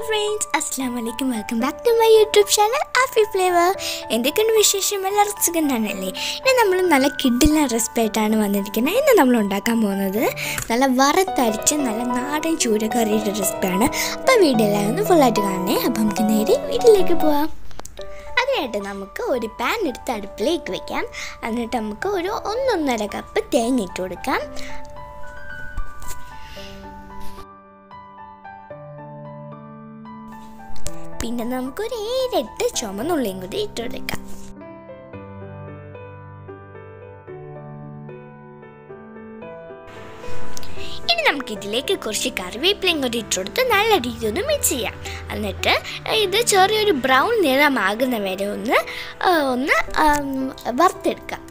Hello friends, Assalamualaikum. Welcome back to my YouTube channel Aafi Flavor. എന്തൊക്കെയാണ് വിശേഷം? എല്ലാവർക്കും സുഖം തന്നെയല്ലേ? ഇനി നമ്മൾ നല്ല കിഡിലിന് റെസിപ്പി ആണ് വന്നിരിക്കുന്നത്. ഇന്ന് നമ്മൾ ഉണ്ടാക്കാൻ പോകുന്നത് നല്ല വറുത്തരച്ച നല്ല നാടൻ ചൂരക്കറിയുടെ റെസിപ്പിയാണ്. അപ്പോൾ വീഡിയോ എല്ലാവരും ഫുള്ളായിട്ട് കാണണേ. അപ്പോൾ നമുക്ക് നേരെ വീഡിയോയിലേക്ക് പോവാം. അതിനായിട്ട് നമുക്ക് ഒരു പാൻ എടുത്ത് അടുപ്പിലേക്ക് വെക്കാം. എന്നിട്ട് നമുക്ക് ഒരു 1½ കപ്പ് തേങ്ങ ഇട്ട് കൊടുക്കാം. പിന്നെ നമുക്ക് ഒരു 7 ചുമന്നുള്ളിയും കൂടി ഇട്ടെടുക്കാം. ഇനി നമുക്ക് ഇതിലേക്ക് കുറച്ച് കറിവേപ്പിലയും കൂടി ഇട്ടെടുത്ത് നല്ല രീതിയിൽ ഒന്ന് മിക്സ് ചെയ്യാം. എന്നിട്ട് ഇത് ചെറിയൊരു ബ്രൗൺ നിറമാകുന്ന വരെ ഒന്ന് വറുത്തെടുക്കാം.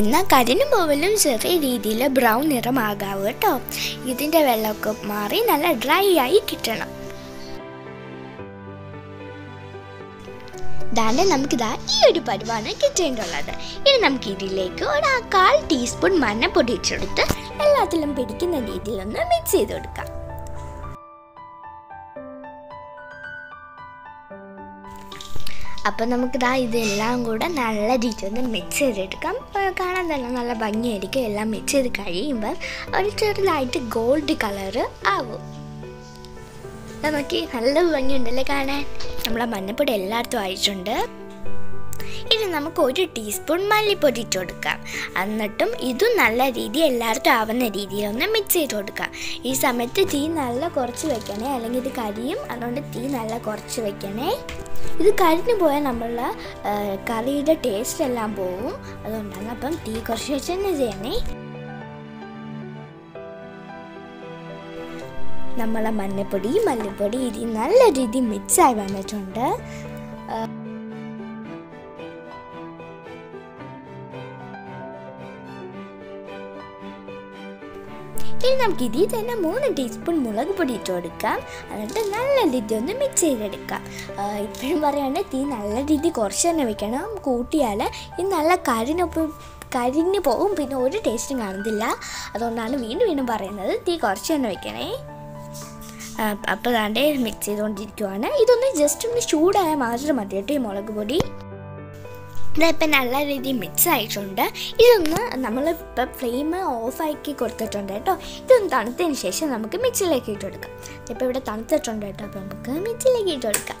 എന്നാൽ കരിഞ്ഞു പോവലും ചെറിയ രീതിയിൽ ബ്രൗൺ നിറമാകാവും കേട്ടോ. ഇതിൻ്റെ വെള്ളമൊക്കെ മാറി നല്ല ഡ്രൈ ആയി കിട്ടണം. ദാണ്ടെ നമുക്കിതാ ഈ ഒരു പരുവാണ് കിട്ടേണ്ടുള്ളത്. ഇനി നമുക്ക് ഇതിലേക്ക് ഒരു 1/4 ടീസ്പൂൺ മഞ്ഞൾപ്പൊടി ഇട്ടെടുത്ത് എല്ലാത്തിലും പിടിക്കുന്ന രീതിയിലൊന്ന് മിക്സ് ചെയ്ത് കൊടുക്കാം. അപ്പം നമുക്കിതാ ഇതെല്ലാം കൂടെ നല്ല രീതിയിൽ ഒന്ന് മിക്സ് ചെയ്തെടുക്കാം. കാണാൻ തന്നെ നല്ല ഭംഗിയായിരിക്കും. എല്ലാം മിക്സ് ചെയ്ത് കഴിയുമ്പോൾ ഒരു ചെറുതായിട്ട് ഗോൾഡ് കളറ് ആവും. നമുക്ക് നല്ല ഭംഗിയുണ്ടല്ലേ കാണാൻ. നമ്മളെ മഞ്ഞപ്പൊടി എല്ലായിടത്തും ആയിട്ടുണ്ട്. ഇനി നമുക്ക് 1 ടീസ്പൂൺ മല്ലിപ്പൊടി ഇട്ട് കൊടുക്കാം. എന്നിട്ടും ഇതും നല്ല രീതിയിൽ എല്ലായിടത്തും ആവുന്ന രീതിയിലൊന്ന് മിക്സ് ചെയ്ത് കൊടുക്കാം. ഈ സമയത്ത് തീ നല്ല കുറച്ച് വെക്കണേ, അല്ലെങ്കിൽ ഇത് കരിയും. അതുകൊണ്ട് തീ നല്ല കുറച്ച് വെക്കണേ. ഇത് കരിഞ്ഞു പോയാൽ നമ്മളെ കറിയുടെ ടേസ്റ്റ് എല്ലാം പോവും. അതുകൊണ്ടാണ് അപ്പം തീ കുറച്ച് വെച്ച് തന്നെ ചെയ്യണേ. നമ്മളെ മല്ലിപ്പൊടി ഇത് നല്ല രീതിയിൽ മിക്സായി വന്നിട്ടുണ്ട്. ഇനി നമുക്ക് ഇതിൽ തന്നെ 3 ടീസ്പൂൺ മുളക് പൊടി ഇട്ട് കൊടുക്കാം. എന്നിട്ട് നല്ല രീതി ഒന്ന് മിക്സ് ചെയ്തെടുക്കാം. ഇപ്പോഴും പറയുകയാണെങ്കിൽ തീ നല്ല രീതി കുറച്ച് തന്നെ വെക്കണം. കൂട്ടിയാൽ ഇത് നല്ല കരിഞ്ഞു പോകും. പിന്നെ ഒരു ടേസ്റ്റും കാണുന്നില്ല. അതുകൊണ്ടാണ് വീണ്ടും വീണ്ടും പറയുന്നത്, തീ കുറച്ച് തന്നെ വെക്കണേ. അപ്പോൾ താണ്ടെ മിക്സ് ചെയ്തുകൊണ്ടിരിക്കുവാണ്. ഇതൊന്ന് ജസ്റ്റ് ഒന്ന് ചൂടായ മാത്രം മതി കേട്ടോ. ഈ മുളക് പൊടി ഇപ്പം നല്ല രീതിയിൽ മിക്സ് ആയിട്ടുണ്ട്. ഇതൊന്ന് നമ്മൾ ഇപ്പം ഫ്ലെയിം ഓഫാക്കി കൊടുത്തിട്ടുണ്ട് കേട്ടോ. ഇതൊന്ന് തണുത്തതിന് ശേഷം നമുക്ക് മിക്സിയിലേക്ക് ഇട്ട് കൊടുക്കാം. ഇപ്പം ഇവിടെ തണുത്തിട്ടുണ്ട് കേട്ടോ. അപ്പം നമുക്ക് മിക്സിയിലേക്ക് ഇട്ട് കൊടുക്കാം.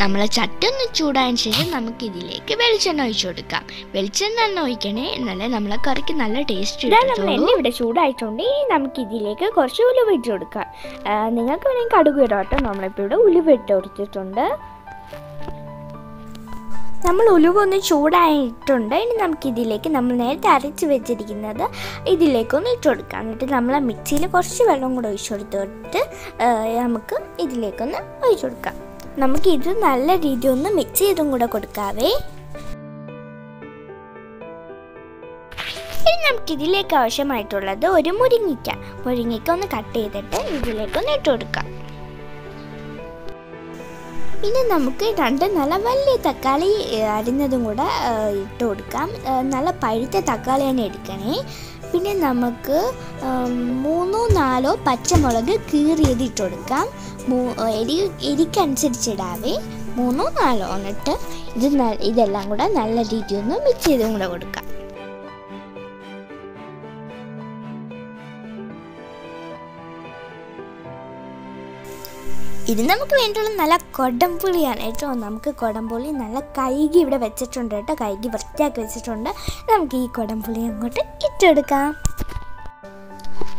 നമ്മൾ ചട്ടി ഒന്ന് ചൂടായതിന് ശേഷം നമുക്ക് ഇതിലേക്ക് വെളിച്ചെണ്ണ ഒഴിച്ചു കൊടുക്കാം. വെളിച്ചെണ്ണ തന്നെ ഒഴിക്കണേ, എന്നാലേ നമ്മളെ കറിക്ക് നല്ല ടേസ്റ്റ്. എണ്ണ ഇവിടെ ചൂടായിട്ടുണ്ട്. ഇനി നമുക്ക് ഇതിലേക്ക് കുറച്ച് ഉലുവ ഇട്ട് കൊടുക്കാം. നിങ്ങൾക്ക് വേണമെങ്കിൽ കടുക് ഇടാം കേട്ടോ. നമ്മളിപ്പോൾ ഇവിടെ ഉലുവ ഇട്ട് കൊടുത്തിട്ടുണ്ട്. നമ്മൾ ഉലുവ ഒന്ന് ചൂടായിട്ടുണ്ട്. ഇനി നമുക്കിതിലേക്ക് നമ്മൾ നേരത്തെ അരച്ച് വെച്ചിരിക്കുന്നത് ഇതിലേക്കൊന്ന് ഇട്ട് കൊടുക്കാം. എന്നിട്ട് നമ്മൾ മിക്സിയിൽ കുറച്ച് വെള്ളം കൂടെ ഒഴിച്ചു കൊടുത്തിട്ട് നമുക്ക് ഇതിലേക്കൊന്ന് ഒഴിച്ചു കൊടുക്കാം. നമുക്കിത് നല്ല രീതി ഒന്ന് മിക്സ് ചെയ്തും കൂടെ കൊടുക്കാവേ. ഇനി നമുക്കിതിലേക്ക് ആവശ്യമായിട്ടുള്ളത് ഒരു മുരിങ്ങയ്ക്ക ഒന്ന് കട്ട് ചെയ്തിട്ട് ഇതിലേക്കൊന്ന് ഇട്ട് കൊടുക്കാം. ഇനി നമുക്ക് 2 നല്ല വലിയ തക്കാളി അരിഞ്ഞതും കൂടെ ഇട്ട് കൊടുക്കാം. നല്ല പഴുത്ത തക്കാളിയാണ് എടുക്കണേ. പിന്നെ നമുക്ക് 3-4 പച്ചമുളക് കീറിയത് ഇട്ട് കൊടുക്കാം. എരിക്കനുസരിച്ചിടാവേ. 3-4 എന്നിട്ട് ഇതെല്ലാം കൂടെ നല്ല രീതിയിൽ ഒന്ന് മിക്സ് ചെയ്തും കൂടെ കൊടുക്കാം. ഇത് നമുക്ക് വേണ്ടിയുള്ള നല്ല കൊടംപുളിയാണ് കേട്ടോ. നമുക്ക് കൊടംപുളി നല്ല കൈകി ഇവിടെ വെച്ചിട്ടുണ്ട് കേട്ടോ. കൈകി വൃത്തിയാക്കി വെച്ചിട്ടുണ്ട്. നമുക്ക് ഈ കൊടംപുളി അങ്ങോട്ട് ഇട്ടെടുക്കാം.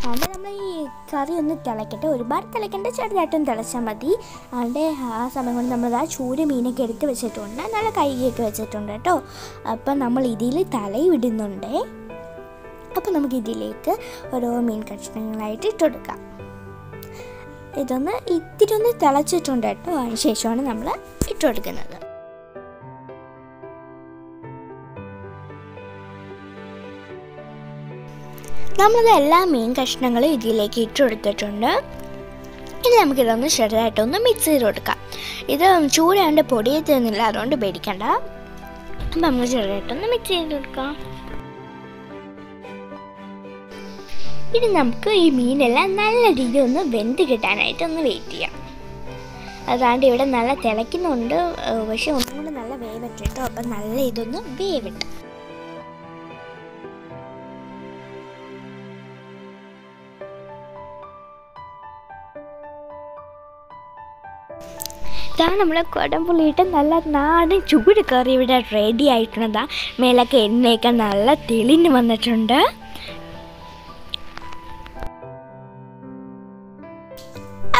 അതുകൊണ്ട് നമ്മൾ ഈ കറി ഒന്ന് തിളക്കട്ടെ. ഒരുപാട് തിളക്കേണ്ട, ചെറുതായിട്ടൊന്ന് തിളച്ചാൽ മതി. അതുകൊണ്ട് ആ സമയം കൊണ്ട് നമ്മളാ ചൂര മീനൊക്കെ എടുത്ത് വെച്ചിട്ടുണ്ട്. നല്ല കൈകിയൊക്കെ വെച്ചിട്ടുണ്ട് കേട്ടോ. അപ്പം നമ്മൾ ഇതിൽ തലയിടുന്നുണ്ട്. അപ്പോൾ നമുക്ക് ഇതിലേക്ക് ഓരോ മീൻ കഷ്ണങ്ങളായിട്ട് ഇട്ടുകൊടുക്കാം. ഇതൊന്ന് ഇത്തിരി ഒന്ന് തിളച്ചിട്ടുണ്ട് കേട്ടോ, അതിനുശേഷമാണ് നമ്മൾ ഇട്ടുകൊടുക്കുന്നത്. നമ്മളത് എല്ലാ മീൻ കഷ്ണങ്ങളും ഇതിലേക്ക് ഇട്ടുകൊടുത്തിട്ടുണ്ട്. ഇനി നമുക്കിതൊന്ന് ചെറുതായിട്ടൊന്ന് മിക്സ് ചെയ്ത് കൊടുക്കാം. ഇത് ചൂടാണ്ട് പൊടിയെത്തുന്നില്ല, അതുകൊണ്ട് പേടിക്കണ്ട. അപ്പം നമുക്ക് ചെറുതായിട്ടൊന്ന് മിക്സ് ചെയ്ത് കൊടുക്കാം. ഇനി നമുക്ക് ഈ മീനെല്ലാം നല്ല രീതിയിൽ ഒന്ന് വെന്ത് കിട്ടാനായിട്ട് ഒന്ന് വെയിറ്റ് ചെയ്യാം. അതാണ്ട് ഇവിടെ നല്ല തിളയ്ക്കുന്നുണ്ട്, പക്ഷെ ഒന്നും കൂടെ നല്ല വേവട്ടെ കേട്ടോ. അപ്പം നല്ല ഇതൊന്ന് വേവട്ടെ. ഇതാണ് നമ്മുടെ കുടംപുള്ളിയിട്ട് നല്ല നാടൻ ചൂട് കറി ഇവിടെ റെഡി ആയിട്ടുള്ളതാ. മേലൊക്കെ എണ്ണയൊക്കെ നല്ല തെളിഞ്ഞ് വന്നിട്ടുണ്ട്.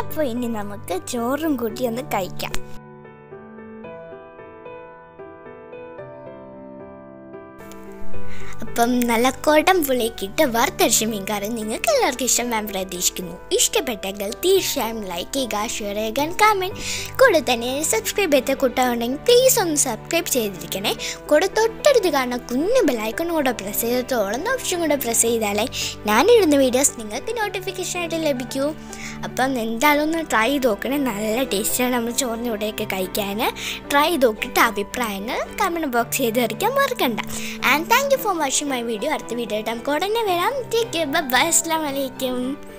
അപ്പോൾ ഇനി നമുക്ക് ചോറും കൂട്ടി ഒന്ന് കഴിക്കാം. അപ്പം നല്ല കുടംപുള്ളിക്കിട്ട് വറുത്തരച്ച മീൻ കറി നിങ്ങൾക്ക് എല്ലാവർക്കും ഇഷ്ടമാൻ പ്രതീക്ഷിക്കുന്നു. ഇഷ്ടപ്പെട്ടെങ്കിൽ തീർച്ചയായും ലൈക്ക് ചെയ്യുക, ഷെയർ ചെയ്യുക, കമൻറ്റ്. കൂടെ തന്നെ സബ്സ്ക്രൈബ് ചെയ്ത കൂട്ടമുണ്ടെങ്കിൽ പ്ലീസ് ഒന്ന് സബ്സ്ക്രൈബ് ചെയ്തിരിക്കണേ. കൂടെ തൊട്ടടുത്ത് കാണുന്ന കുഞ്ഞു ബെലൈക്കൺ കൂടെ പ്രസ് ചെയ്തിട്ടുള്ള ഓപ്ഷൻ കൂടെ പ്രസ് ചെയ്താലേ ഞാനിടുന്ന വീഡിയോസ് നിങ്ങൾക്ക് നോട്ടിഫിക്കേഷനായിട്ട് ലഭിക്കൂ. അപ്പം എന്തായാലും ഒന്ന് ട്രൈ ചെയ്ത് നോക്കണേ. നല്ല ടേസ്റ്റാണ് നമ്മൾ ചോറിൻ്റെ കൂടെയൊക്കെ കഴിക്കാൻ. ട്രൈ ചെയ്ത് നോക്കിയിട്ട് അഭിപ്രായങ്ങൾ കമൻറ്റ് ബോക്സ് ചെയ്തിരിക്കാൻ മറക്കണ്ട. And thank you for watching my video. അടുത്ത വീഡിയോ ആയിട്ട് നമുക്ക് ഉടനെ വരാം. ടേക്ക് കെയർ, ബൈ, അസ്സലാമു അലൈക്കും.